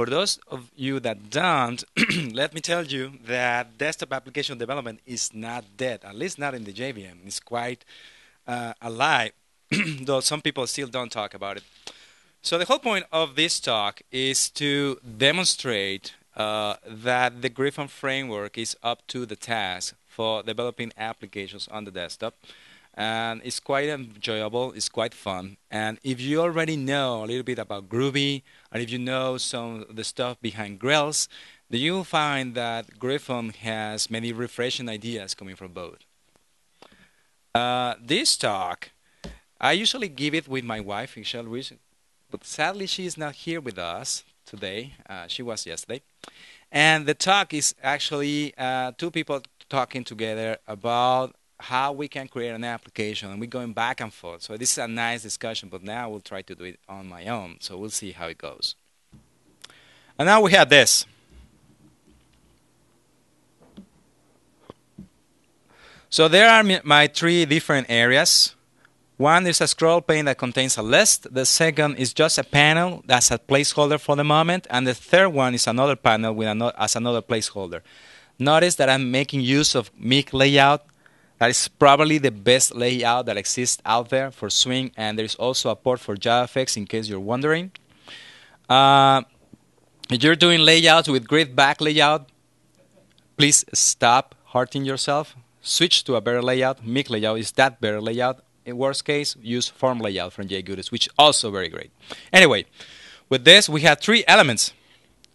For those of you that don't, let me tell you that desktop application development is not dead, at least not in the JVM. It's quite alive, though some people still don't talk about it. So the whole point of this talk is to demonstrate that the Griffon framework is up to the task for developing applications on the desktop. And it's quite enjoyable, it's quite fun. And if you already know a little bit about Groovy, and if you know some of the stuff behind Grails, then you'll find that Griffon has many refreshing ideas coming from both. This talk, I usually give it with my wife, Michelle Ruiz, but sadly she is not here with us today. She was yesterday. And the talk is actually two people talking together about how we can create an application, and we're going back and forth. So this is a nice discussion, but now we'll try to do it on my own. So we'll see how it goes. And now we have this. So there are my three different areas. One is a scroll pane that contains a list. The second is just a panel that's a placeholder for the moment. And the third one is another panel with another placeholder. Notice that I'm making use of MigLayout. That is probably the best layout that exists out there for Swing, and there is also a port for JavaFX in case you're wondering. If you're doing layouts with GridBagLayout, please stop hurting yourself. Switch to a better layout. MigLayout is that better layout. In worst case, use Form Layout from JGoodies, which is also very great. Anyway, with this, we have three elements.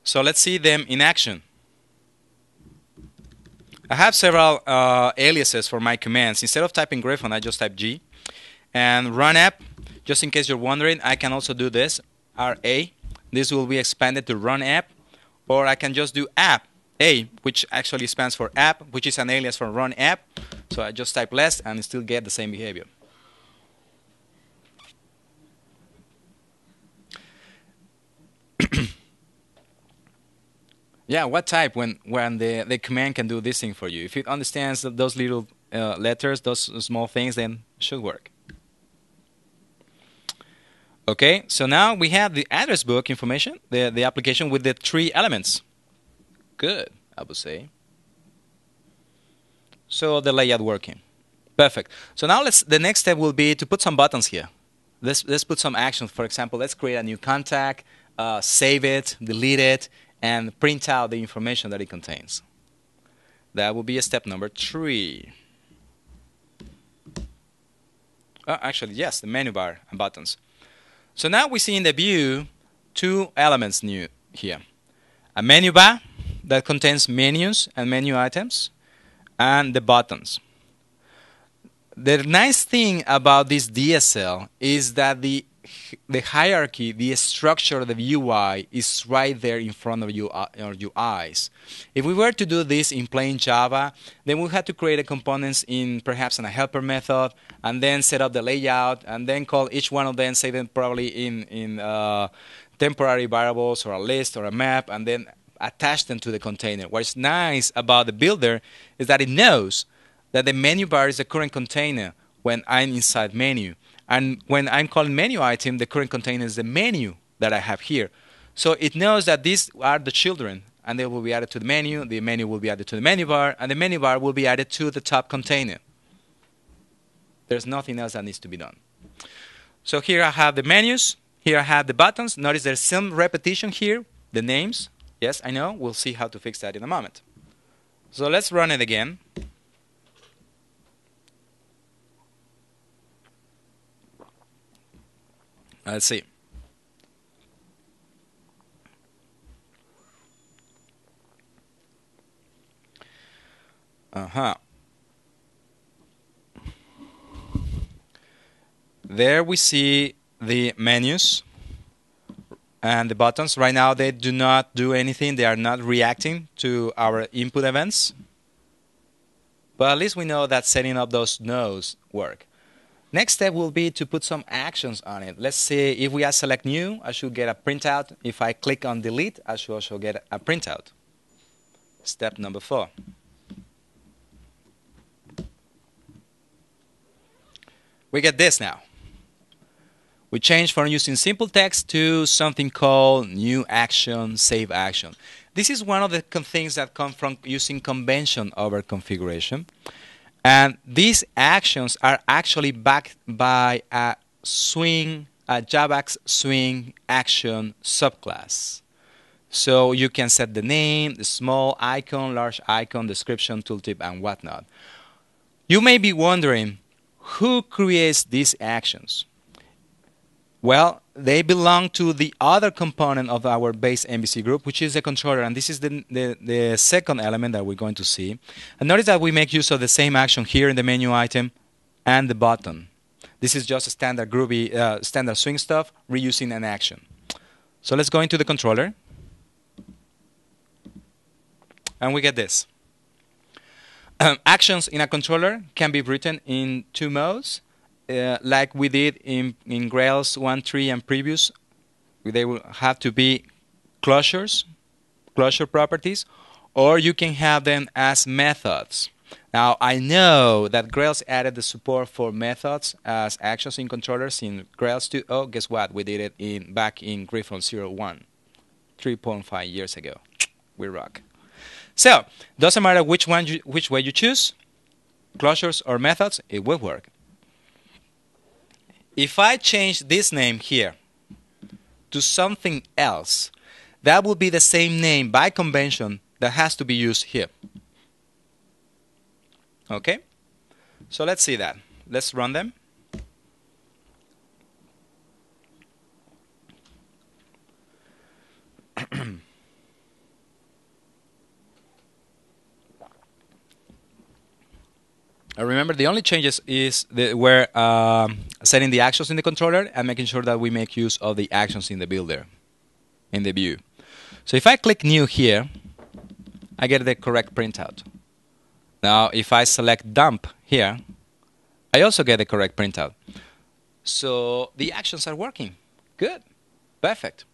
So let's see them in action. I have several aliases for my commands. Instead of typing Griffon, I just type G. And run app, just in case you're wondering, I can also do this, RA. This will be expanded to run app. Or I can just do app, A, which actually stands for app, which is an alias for run app. So I just type less and still get the same behavior. Yeah, what type when the command can do this thing for you? If it understands those little letters, those small things, then it should work. Okay, so now we have the address book information, the application with the three elements. Good, I would say. So the layout working. Perfect. So now the next step will be to put some buttons here. Let's put some actions. For example, let's create a new contact, save it, delete it, and print out the information that it contains. That will be a step number 3. Oh, actually, yes, the menu bar and buttons. So now we see in the view two elements new here. A menu bar that contains menus and menu items, and the buttons. The nice thing about this DSL is that the hierarchy, the structure of the UI is right there in front of you, your eyes. If we were to do this in plain Java, then we had to create a components in perhaps in a helper method, and then set up the layout, and then call each one of them, say them probably in temporary variables or a list or a map, and then attach them to the container. What's nice about the builder is that it knows that the menu bar is the current container when I'm inside menu. And when I'm calling menu item, the current container is the menu that I have here. So it knows that these are the children, and they will be added to the menu will be added to the menu bar, and the menu bar will be added to the top container. There's nothing else that needs to be done. So here I have the menus, here I have the buttons. Notice there's some repetition here, the names. Yes, I know, we'll see how to fix that in a moment. So let's run it again. Let's see. There we see the menus and the buttons. Right now they do not do anything. They are not reacting to our input events. But at least we know that setting up those nodes work. Next step will be to put some actions on it. Let's see, if we add select new, I should get a printout. If I click on delete, I should also get a printout. Step number 4. We get this now. we changed from using simple text to something called new action, save action. This is one of the things that come from using convention over configuration. And these actions are actually backed by a swing, a Javax swing action subclass. So you can set the name, the small icon, large icon, description, tooltip, and whatnot. You may be wondering, who creates these actions? Well, they belong to the other component of our base MVC group, which is the controller, and this is the second element that we're going to see. And notice that we make use of the same action here in the menu item and the button. This is just a standard Groovy, standard swing stuff, reusing an action. So let's go into the controller. And we get this. Actions in a controller can be written in two modes, like we did in Grails 1, 3, and previous. They will have to be closures, closure properties, or you can have them as methods. Now, I know that Grails added the support for methods as actions in controllers in Grails 2. Oh, guess what? We did it back in Griffon 01, 3.5 years ago. We rock. So, doesn't matter which way you choose, closures or methods, it will work. If I change this name here to something else, that will be the same name by convention that has to be used here. Okay? So let's see that. Let's run them. Remember, the only changes is we're setting the actions in the controller and making sure that we make use of the actions in the builder, in the view. So if I click new here, I get the correct printout. Now, if I select dump here, I also get the correct printout. So the actions are working. Good. Perfect.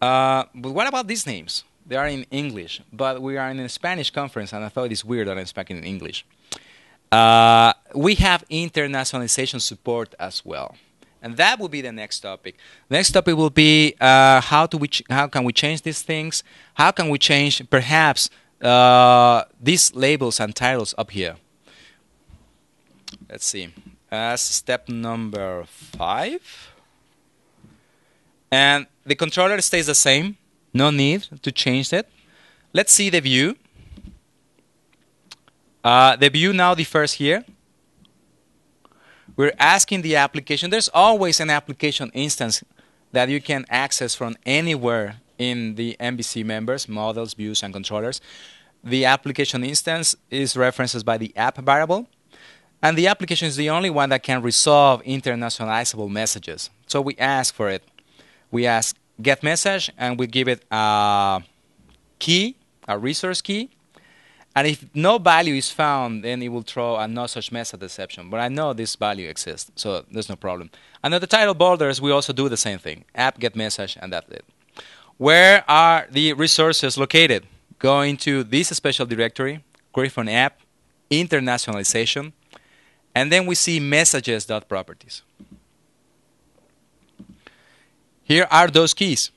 But what about these names? They are in English, but we are in a Spanish conference, and I thought it's weird that I'm speaking in English. We have internationalization support as well, and that will be the next topic. Next topic will be how can we change these things? How can we change perhaps these labels and titles up here? Let's see. That's step number 5, and the controller stays the same. No need to change that. Let's see the view. The view now differs here. We're asking the application. There's always an application instance that you can access from anywhere in the MVC members, models, views, and controllers. The application instance is referenced by the app variable. And the application is the only one that can resolve internationalizable messages. So we ask for it. We ask get message, and we give it a key, a resource key, and if no value is found, then it will throw a no such method exception. But I know this value exists, so there's no problem. And at the title borders, we also do the same thing: app get message, and that's it. Where are the resources located? Go into this special directory, Griffon app, internationalization, and then we see messages.properties. Here are those keys: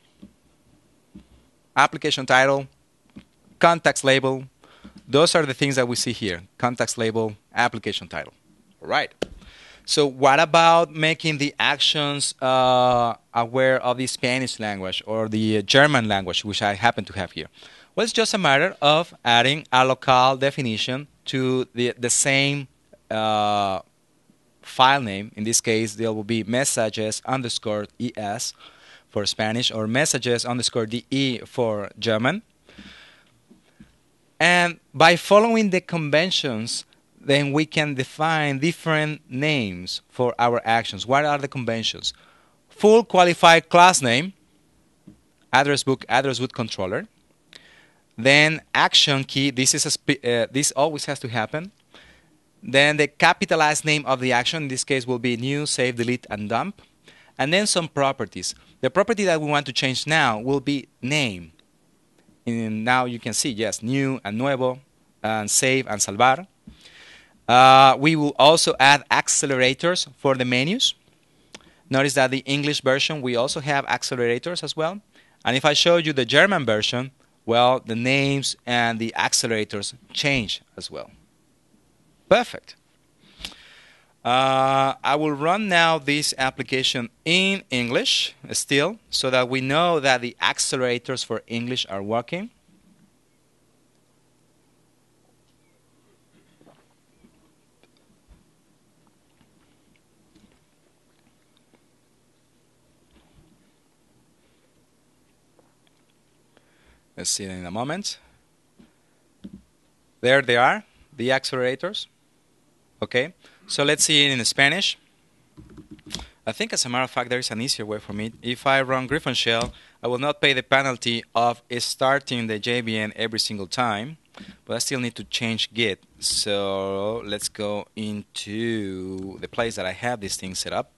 application title, contacts label. Those are the things that we see here: contacts label, application title. All right. So what about making the actions aware of the Spanish language or the German language, which I happen to have here? Well, it's just a matter of adding a locale definition to the same file name. In this case, there will be messages_es. for Spanish, or messages_de for German. And by following the conventions, then we can define different names for our actions. What are the conventions? Full qualified class name, address book, address book controller. Then action key. This is this always has to happen. Then the capitalized name of the action. In this case, will be new, save, delete, and dump. And then some properties. The property that we want to change now will be name. And now you can see, yes, new and nuevo, and save and salvar. We will also add accelerators for the menus. Notice that the English version, we also have accelerators as well. And if I show you the German version, well, the names and the accelerators change as well. Perfect. I will run now this application in English still, so that we know that the accelerators for English are working. Let's see it in a moment. There they are, the accelerators. Okay, so let's see it in Spanish. I think, as a matter of fact, there is an easier way for me. If I run Griffon shell, I will not pay the penalty of starting the JVM every single time, but I still need to change Git. So let's go into the place that I have this thing set up.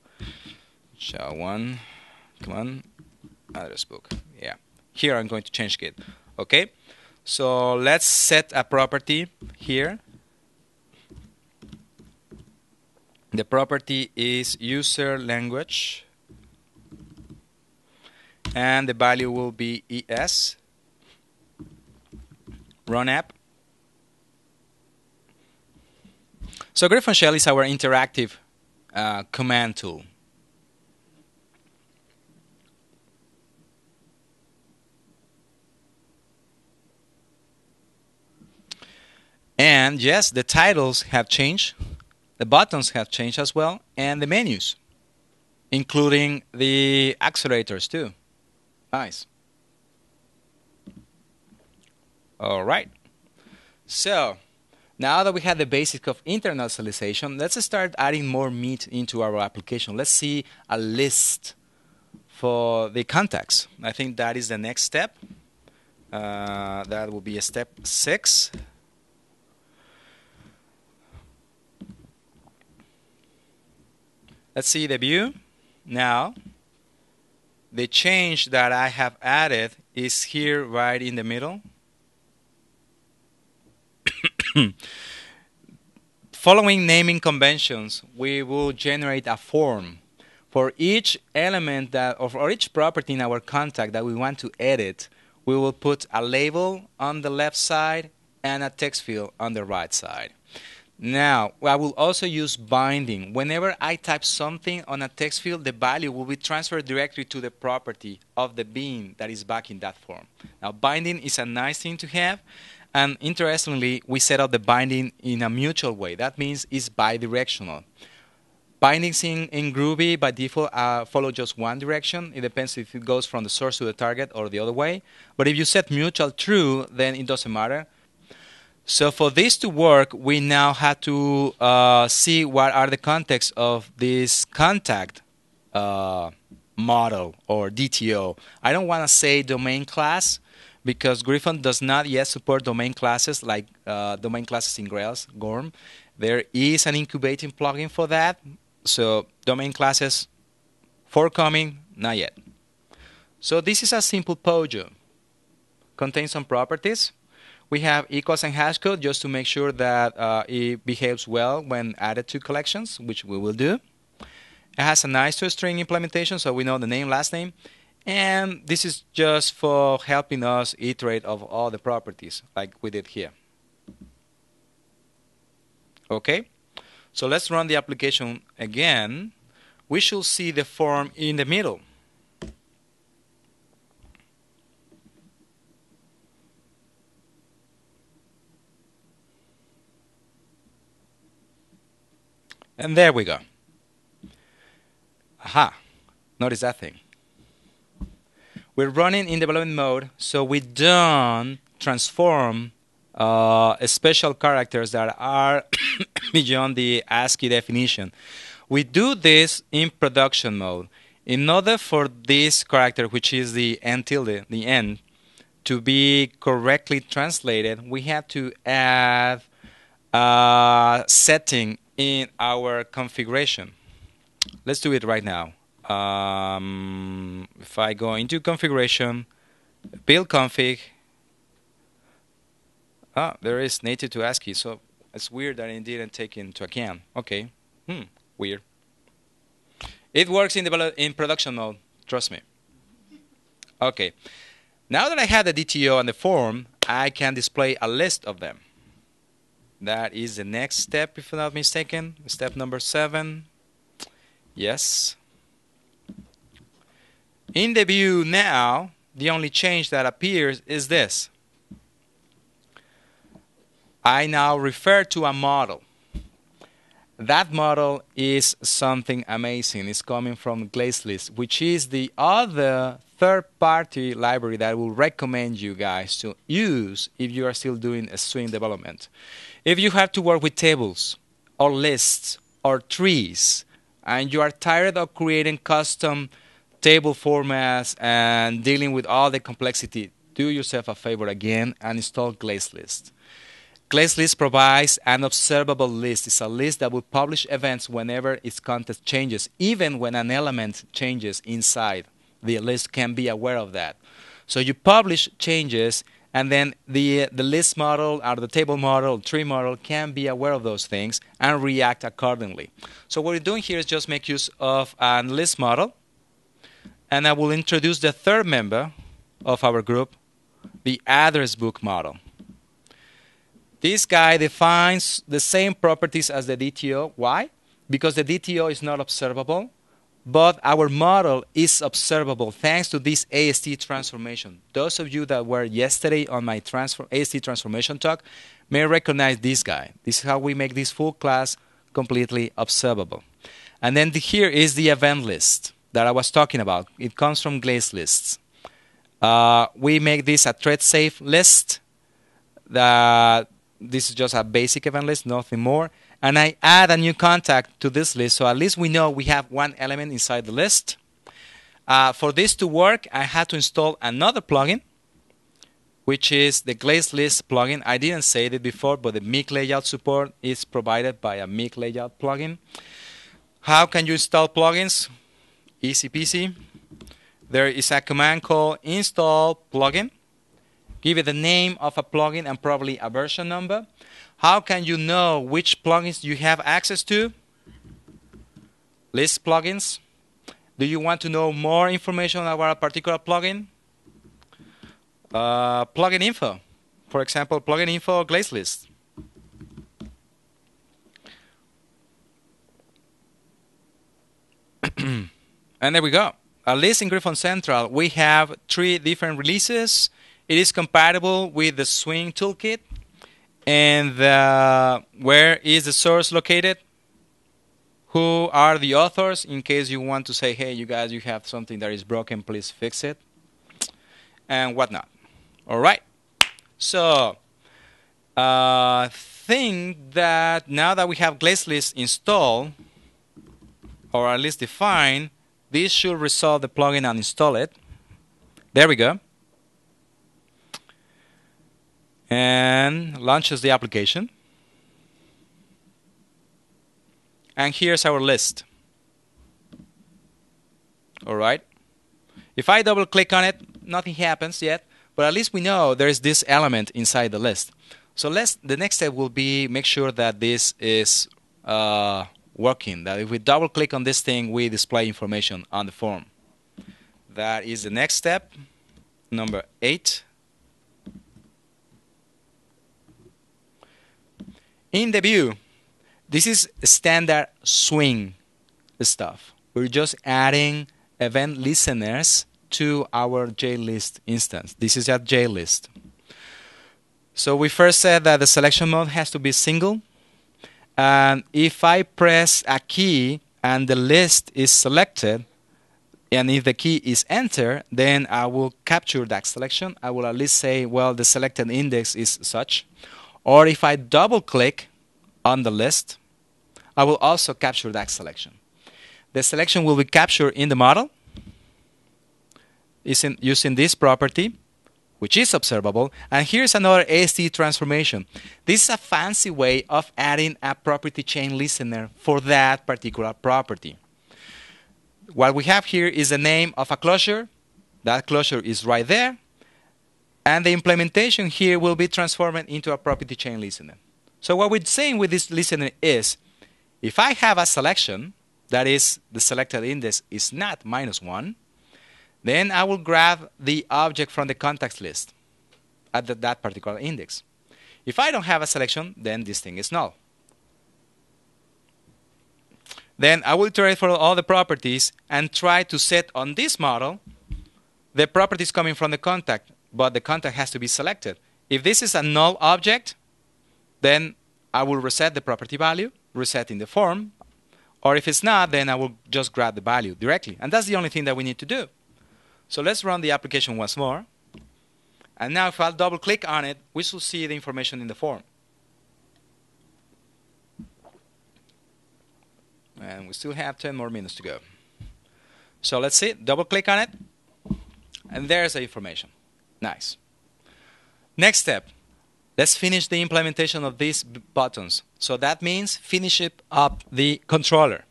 SHA1, come on, address book, yeah. Here I'm going to change Git. Okay, so let's set a property here. The property is user language, and the value will be ES. Run app. So Griffon Shell is our interactive command tool. And yes, the titles have changed, the buttons have changed as well, and the menus, including the accelerators too. Nice. All right. So now that we have the basic of internationalization, let's start adding more meat into our application. Let's see a list for the contacts. I think that is the next step. That will be a step 6. Let's see the view. Now, the change that I have added is here right in the middle. Following naming conventions, we will generate a form for each element that, or for each property in our contact that we want to edit. We will put a label on the left side and a text field on the right side. Now, I will also use binding. Whenever I type something on a text field, the value will be transferred directly to the property of the bean that is back in that form. Now, binding is a nice thing to have. And interestingly, we set up the binding in a mutual way. That means it's bidirectional. Bindings in Groovy, by default, follow just one direction. It depends if it goes from the source to the target or the other way. But if you set mutual true, then it doesn't matter. So for this to work, we now have to see what are the contexts of this contact model or DTO. I don't want to say domain class because Griffon does not yet support domain classes like domain classes in Grails, GORM. There is an incubating plugin for that. So domain classes forthcoming, not yet. So this is a simple POJO. Contains some properties. We have equals and hash code just to make sure that it behaves well when added to collections, which we will do. It has a nice two-string implementation, so we know the name, last name. And this is just for helping us iterate of all the properties, like we did here. OK, so let's run the application again. We should see the form in the middle. And there we go. Aha, notice that thing. We're running in development mode, so we don't transform special characters that are beyond the ASCII definition. We do this in production mode. In order for this character, which is the N tilde, the N, to be correctly translated, we have to add a setting in our configuration. Let's do it right now. If I go into configuration, build config, there is native to ASCII, so it's weird that it didn't take into account. Okay, weird. It works in production mode, trust me. OK. Now that I have the DTO and the form, I can display a list of them. That is the next step, if I'm not mistaken. Step number 7. Yes. In the view now, the only change that appears is this. I now refer to a model. That model is something amazing. It's coming from GlazedLists, which is the other third-party library that I will recommend you guys to use if you are still doing a Swing development. If you have to work with tables or lists or trees and you are tired of creating custom table formats and dealing with all the complexity, do yourself a favor again and install GlazedLists. GlazedLists provides an observable list. It's a list that will publish events whenever its content changes. Even when an element changes inside, the list can be aware of that. So you publish changes, and then the list model or the table model, tree model, can be aware of those things and react accordingly. So what we're doing here is just make use of a list model. And I will introduce the third member of our group, the address book model. This guy defines the same properties as the DTO. Why? Because the DTO is not observable, but our model is observable thanks to this AST transformation. Those of you that were yesterday on my AST transformation talk may recognize this guy. This is how we make this full class completely observable. And then here is the event list that I was talking about. It comes from GlazedLists. We make this a thread-safe list. This is just a basic event list, nothing more. And I add a new contact to this list, so at least we know we have one element inside the list. For this to work, I had to install another plugin, which is the GlazedLists plugin. I didn't say it before, but the MigLayout support is provided by a MigLayout plugin. How can you install plugins? Easy peasy. There is a command called install plugin. Give it the name of a plugin and probably a version number. How can you know which plugins you have access to? List plugins. Do you want to know more information about a particular plugin? Plugin info. For example, plugin info GlazedLists. And there we go. At least in Griffon Central, we have 3 different releases. It is compatible with the Swing toolkit. And where is the source located? Who are the authors? In case you want to say, hey, you guys, you have something that is broken, please fix it. And whatnot. All right. So I think that now that we have GlazedLists installed, or at least defined, this should resolve the plugin and install it. There we go. And launches the application. And here's our list. All right. If I double click on it, nothing happens yet, but at least we know there is this element inside the list. So the next step will be make sure that this is working, that if we double click on this thing, we display information on the form. That is the next step, number 8. In the view, this is standard Swing stuff. We're just adding event listeners to our JList instance. This is our JList. So we first said that the selection mode has to be single. And if I press a key and the list is selected, and if the key is entered, then I will capture that selection. I will at least say, well, the selected index is such. Or if I double-click on the list, I will also capture that selection. The selection will be captured in the model using this property, which is observable. And here's another AST transformation. This is a fancy way of adding a property chain listener for that particular property. What we have here is the name of a closure. That closure is right there. And the implementation here will be transformed into a property chain listener. So what we're saying with this listener is, if I have a selection that is the selected index is not -1, then I will grab the object from the contacts list at that particular index. If I don't have a selection, then this thing is null. Then I will iterate for all the properties and try to set on this model the properties coming from the contact, but the contact has to be selected. If this is a null object, then I will reset the property value, resetting the form, or if it's not, then I will just grab the value directly. And that's the only thing that we need to do. So let's run the application once more. And now if I'll double click on it, we should see the information in the form. And we still have 10 more minutes to go. So let's see, double click on it. And there's the information. Nice. Next step, let's finish the implementation of these buttons. So that means finish it up the controller.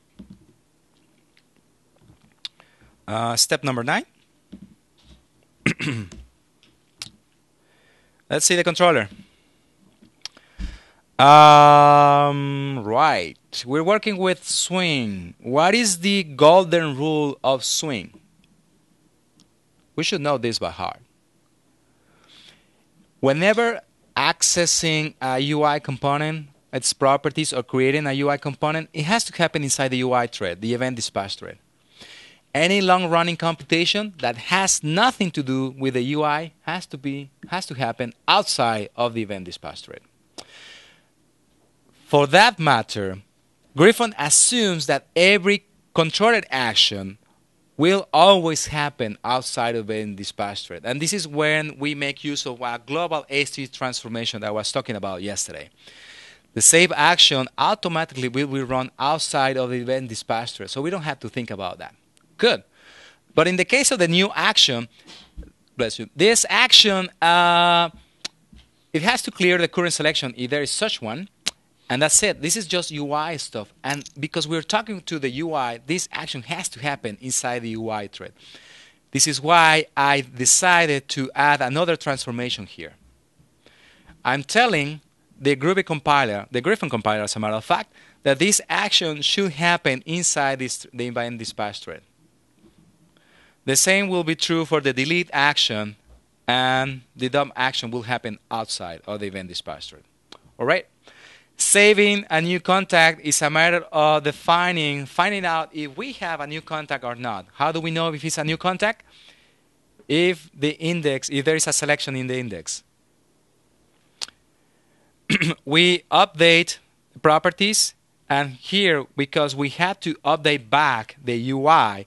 Step number 9. Let's see the controller. Right. We're working with Swing. What is the golden rule of Swing? We should know this by heart. Whenever accessing a UI component, its properties, or creating a UI component, it has to happen inside the UI thread, the event dispatch thread. Any long-running computation that has nothing to do with the UI has to happen outside of the event dispatch thread. For that matter, Griffon assumes that every controlled action will always happen outside of the dispatch thread. And this is when we make use of a global AST transformation that I was talking about yesterday. The save action automatically will run outside of the event dispatch thread, so we don't have to think about that. Good. But in the case of the new action, bless you, this action, it has to clear the current selection if there is such one. And that's it. This is just UI stuff. And because we're talking to the UI, this action has to happen inside the UI thread. This is why I decided to add another transformation here. I'm telling the Groovy compiler, the Griffon compiler, as a matter of fact, that this action should happen inside the event dispatch thread. The same will be true for the delete action, and the dump action will happen outside of the event dispatch thread. All right? Saving a new contact is a matter of finding out if we have a new contact or not. How do we know if it's a new contact? If there is a selection in the index. We update the properties, and here, because we had to update back the UI,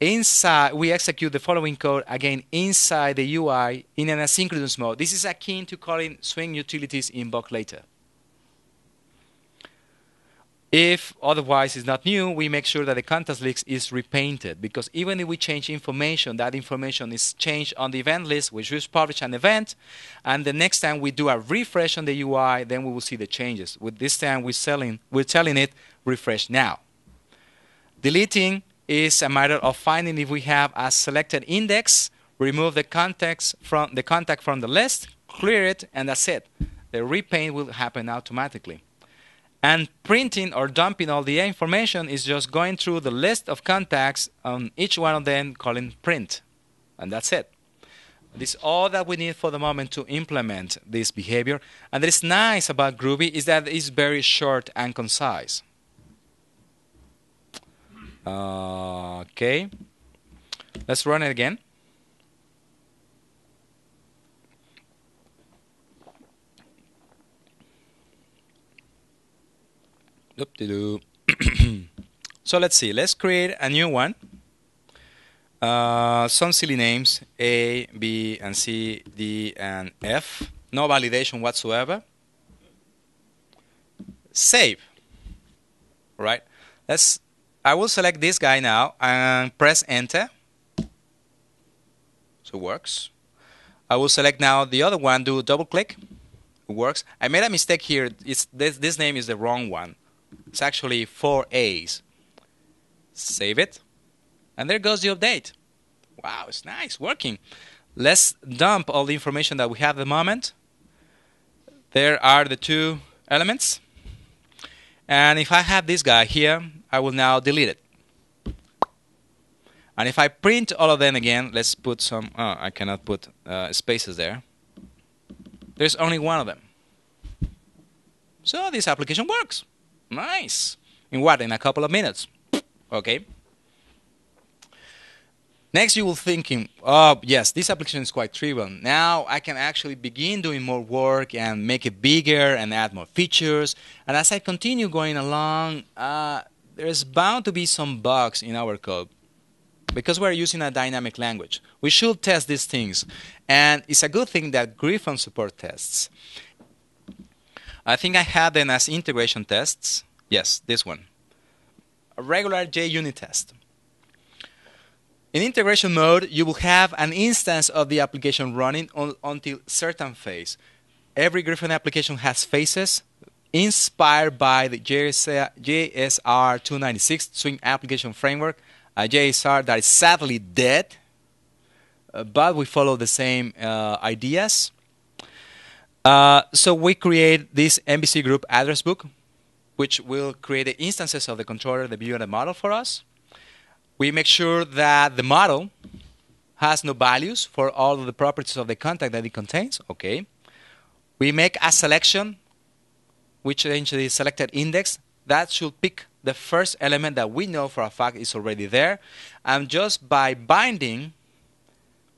inside we execute the following code again inside the UI in an asynchronous mode. This is akin to calling Swing utilities invoke later. If otherwise it's not new, we make sure that the contacts list is repainted, because even if we change information, that information is changed on the event list, which will publish an event, and the next time we do a refresh on the UI, then we will see the changes. With this time, we're telling it refresh now. Deleting is a matter of finding if we have a selected index, remove the context from the contact from the list, clear it, and that's it. The repaint will happen automatically. And printing or dumping all the information is just going through the list of contacts on each one of them, calling print. And that's it. This is all that we need for the moment to implement this behavior. And what is nice about Groovy is that it's very short and concise. Okay. Let's run it again. So let's see. Let's create a new one. Some silly names, A, B, and C, D, and F. No validation whatsoever. Save. All right. I will select this guy now and press Enter. So it works. I will select now the other one. Do a double click. It works. I made a mistake here. This name is the wrong one. It's actually 4 A's. Save it. And there goes the update. Wow, it's nice, working. Let's dump all the information that we have at the moment. There are the two elements. And if I have this guy here, I will now delete it. And if I print all of them again, let's put some... Oh, I cannot put spaces there. There's only one of them. So this application works. Nice. In what? In a couple of minutes. Okay. Next, you will thinking, oh, yes, this application is quite trivial. Now I can actually begin doing more work and make it bigger and add more features. And as I continue going along, there's bound to be some bugs in our code because we're using a dynamic language. We should test these things. And it's a good thing that Griffon supports tests. I think I had them as integration tests. Yes, this one. A regular JUnit test. In integration mode, you will have an instance of the application running until certain phase. Every Griffon application has phases inspired by the JSR 296 Swing application framework, a JSR that is sadly dead, but we follow the same ideas. So we create this MVC group address book, which will create the instances of the controller, the view, and the model for us. We make sure that the model has no values for all of the properties of the contact that it contains. Okay. We make a selection, which changes the selected index. That should pick the first element that we know for a fact is already there. And just by binding,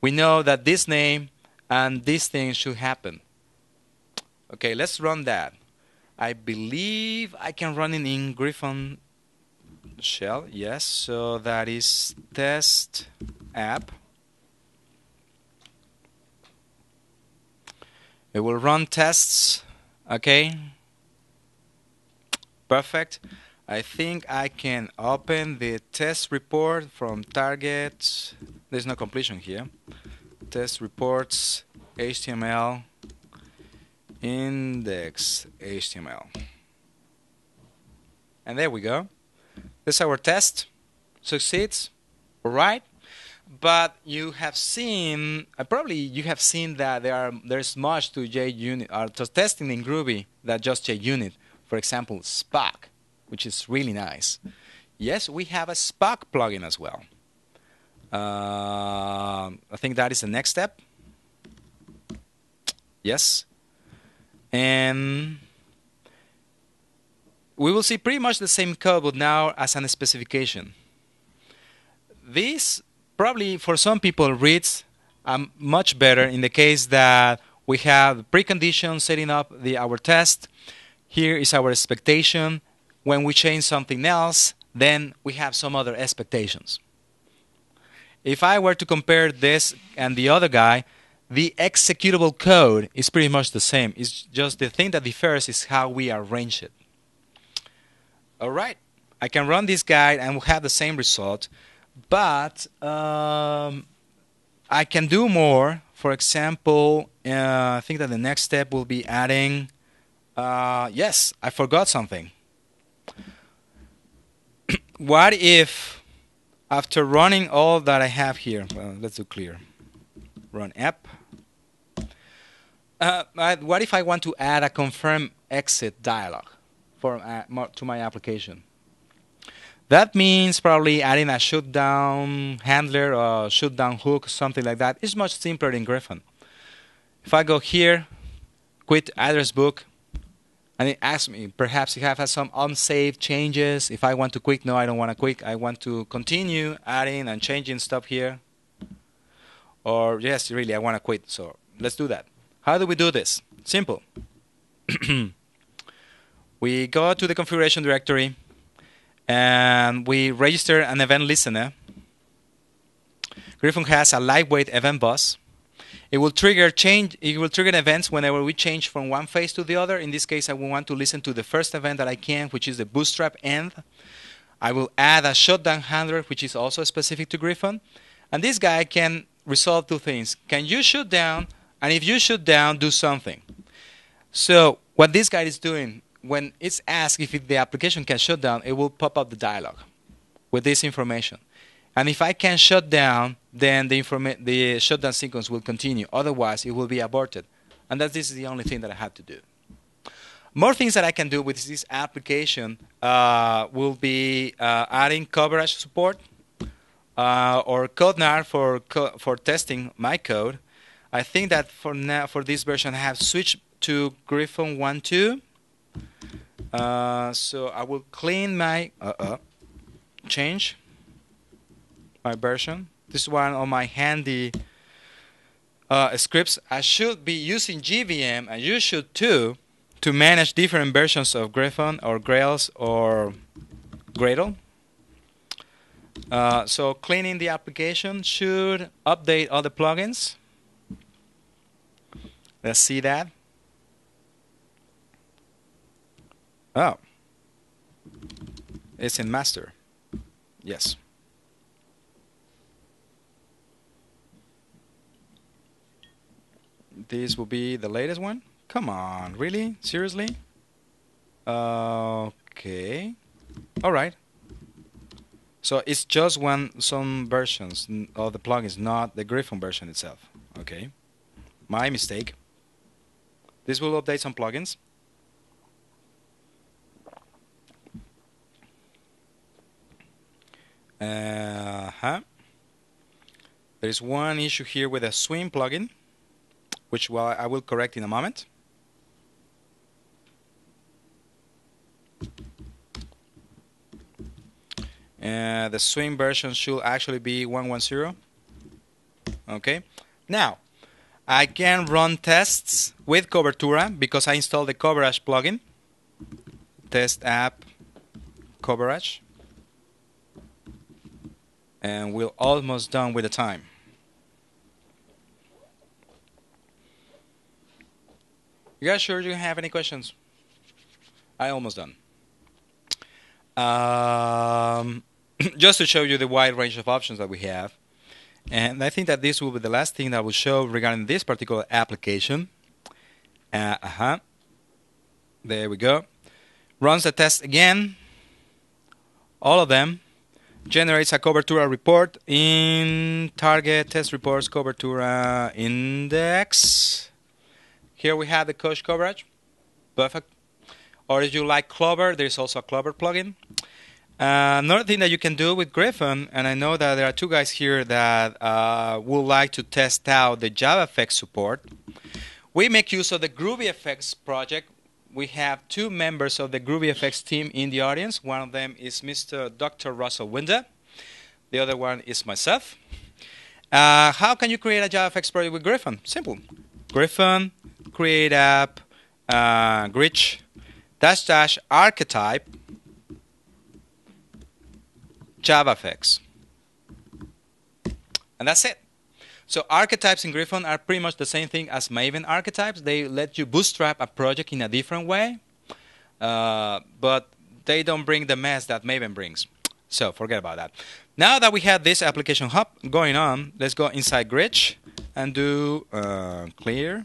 we know that this name and this thing should happen. Okay, let's run that. I believe I can run it in Griffon shell, yes, so that is test app. It will run tests, okay, perfect. I think I can open the test report from target, there's no completion here, test reports, HTML, index, HTML. And there we go. This is our test, succeeds, all right. But you have seen, probably you have seen that there's much to JUnit, or to testing in Groovy that just JUnit. For example, Spock, which is really nice. Yes, we have a Spock plugin as well. I think that is the next step. Yes. And we will see pretty much the same code, but now as a specification. This probably for some people reads much better in the case that we have preconditions setting up our test. Here is our expectation. When we change something else, then we have some other expectations. If I were to compare this and the other guy, the executable code is pretty much the same. It's just the thing that differs is how we arrange it. All right, I can run this guide and we'll have the same result, but I can do more. For example, I think that the next step will be adding, yes, I forgot something. What if after running all that I have here, let's do clear, run app. What if I want to add a confirm exit dialog to my application? That means probably adding a shutdown handler or shutdown hook, something like that. It's much simpler in Griffon. If I go here, Qt address book, and it asks me, perhaps you have had some unsaved changes. If I want to quit, no, I don't want to quit. I want to continue adding and changing stuff here. Or yes, really, I want to quit. So let's do that. How do we do this? Simple. We go to the configuration directory and we register an event listener. Griffon has a lightweight event bus. It will trigger events whenever we change from one phase to the other. In this case, I will want to listen to the first event that I can, which is the bootstrap end. I will add a shutdown handler, which is also specific to Griffon. And this guy can resolve two things. Can you shut down? And if you shut down, do something. So what this guy is doing, when it's asked if the application can shut down, it will pop up the dialog with this information. And if I can shut down, then the shutdown sequence will continue. Otherwise, it will be aborted. And that this is the only thing that I have to do. More things that I can do with this application will be adding coverage support or CodeNAR for testing my code. I think that for now, for this version, I have switched to Griffon 1.2. So I will clean my change my version. This one on my handy scripts. I should be using GVM, and you should too, to manage different versions of Griffon or Grails or Gradle. So cleaning the application should update all the plugins. Let's see that. Oh, it's in master. Yes. This will be the latest one. Come on, really? Seriously? Okay. All right. So it's just some versions of the plugins, not the Griffon version itself. Okay. My mistake. This will update some plugins. There is one issue here with a Swing plugin, which I will correct in a moment. The Swing version should actually be 1.1.0. Okay. Now, I can run tests with Cobertura because I installed the coverage plugin. Test app coverage. And we're almost done with the time. You guys sure you have any questions? I almost done. Just to show you the wide range of options that we have. And I think that this will be the last thing that I will show regarding this particular application. There we go. Runs the test again. All of them. Generates a Cobertura report in target test reports Cobertura index. Here we have the cache coverage. Perfect. Or if you like Clover, there's also a Clover plugin. Another thing that you can do with Griffon, and I know that there are two guys here that would like to test out the JavaFX support. We make use of the GroovyFX project. We have two members of the GroovyFX team in the audience. One of them is Mr. Dr. Russell Winder. The other one is myself. How can you create a JavaFX project with Griffon? Simple. Griffon, create app, grid, -- archetype, JavaFX. And that's it. So archetypes in Griffon are pretty much the same thing as Maven archetypes. They let you bootstrap a project in a different way, but they don't bring the mess that Maven brings. So forget about that. Now that we have this application hub going on, let's go inside Grid and do clear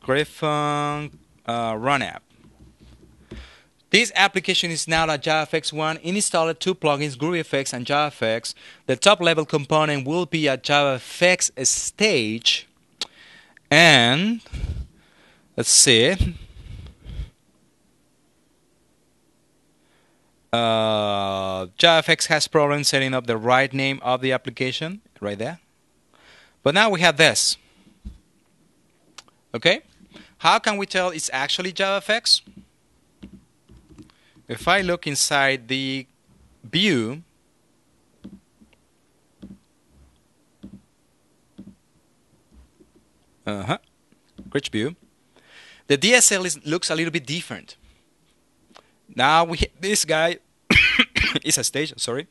Griffon run app. This application is now a JavaFX one. It installed two plugins, GroovyFX and JavaFX. The top-level component will be a JavaFX stage. And let's see. JavaFX has problems setting up the right name of the application, right there. But now we have this. Okay? How can we tell it's actually JavaFX? If I look inside the view, Grid view, the DSL looks a little bit different. Now this guy is a stage. Sorry,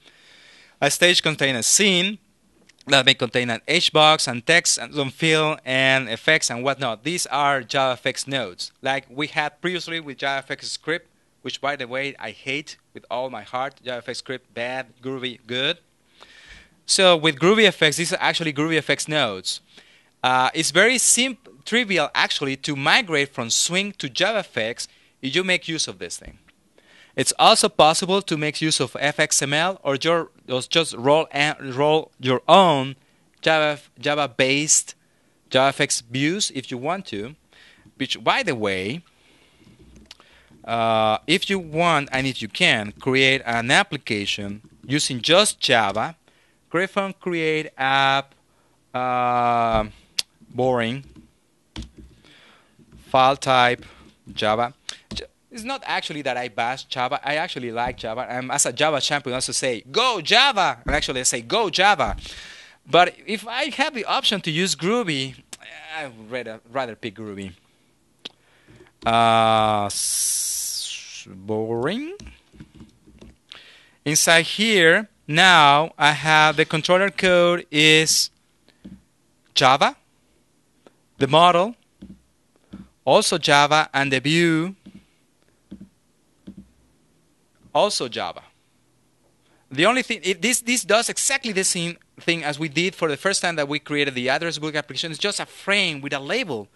a stage contains a scene that may contain an HBox and text and some fill and effects and whatnot. These are JavaFX nodes, like we had previously with JavaFX script. Which, by the way, I hate with all my heart. JavaFX script, bad. Groovy, good. So with GroovyFX, these are actually GroovyFX nodes. It's very trivial, actually, to migrate from Swing to JavaFX if you make use of this thing. It's also possible to make use of FXML or just roll your own Java-based JavaFX views if you want to. Which, by the way, if you want and if you can create an application using just Java, Griffon create app boring file type Java. It's not actually that I bash Java. I actually like Java. I'm, as a Java champion, I also say, go Java. And actually, I say, go Java. But if I have the option to use Groovy, I would rather pick Groovy. Boring. Inside here, now I have the controller code is Java, the model, also Java, and the view. Also Java. The only thing, this does exactly the same thing as we did for the first time that we created the address book application. It's just a frame with a label.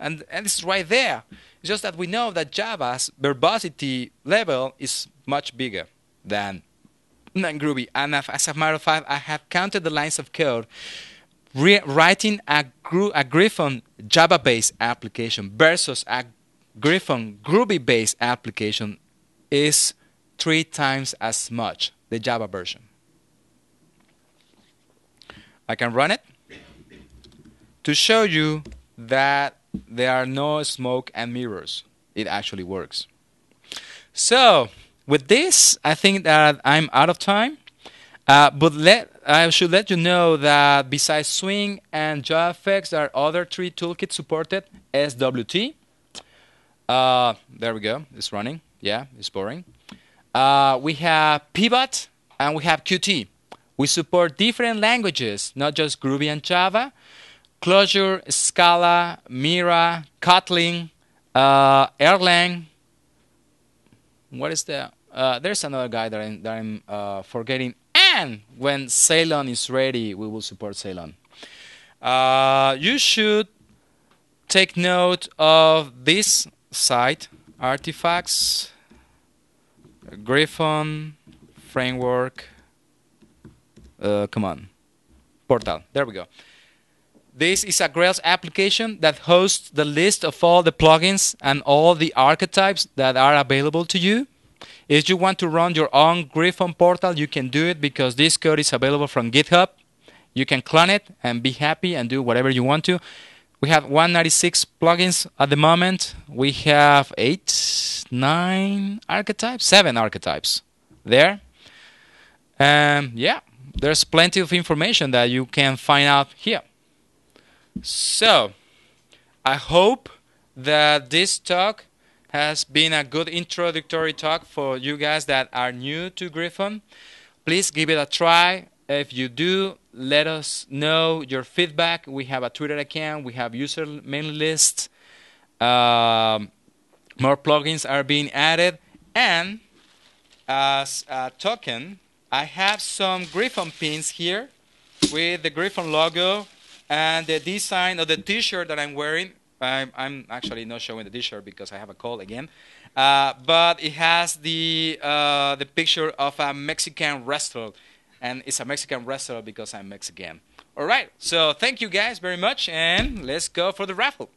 And it's right there. It's just that we know that Java's verbosity level is much bigger than Groovy. And as a matter of fact, I have counted the lines of code writing a Griffon Java-based application versus a Griffon Groovy-based application is 3 times as much, the Java version. I can run it to show you that there are no smoke and mirrors. It actually works. So with this, I think that I'm out of time. But I should let you know that besides Swing and JavaFX, there are other 3 toolkits supported. SWT. There we go. It's running. Yeah, it's boring. We have Pivot and we have Qt. We support different languages, not just Groovy and Java. Closure, Scala, Mira, Kotlin, Erlang. What is the? There's another guy that I'm forgetting. And when Ceylon is ready, we will support Ceylon. You should take note of this site, artifacts. Griffon framework come on portal, there we go. This is a Grails application that hosts the list of all the plugins and all the archetypes that are available to you. If you want to run your own Griffon portal, you can do it because this code is available from GitHub. You can clone it and be happy and do whatever you want to. We have 196 plugins at the moment. We have 8, 9 archetypes, 7 archetypes there. Yeah, there's plenty of information that you can find out here. So I hope that this talk has been a good introductory talk for you guys that are new to Griffon. Please give it a try. If you do, let us know your feedback. We have a Twitter account. We have user mailing lists. More plugins are being added. And as a token, I have some Griffon pins here with the Griffon logo and the design of the T-shirt that I'm wearing. I'm actually not showing the T-shirt because I have a cold again. But it has the picture of a Mexican restaurant. And it's a Mexican wrestler because I'm Mexican. All right, so thank you guys very much, and let's go for the raffle.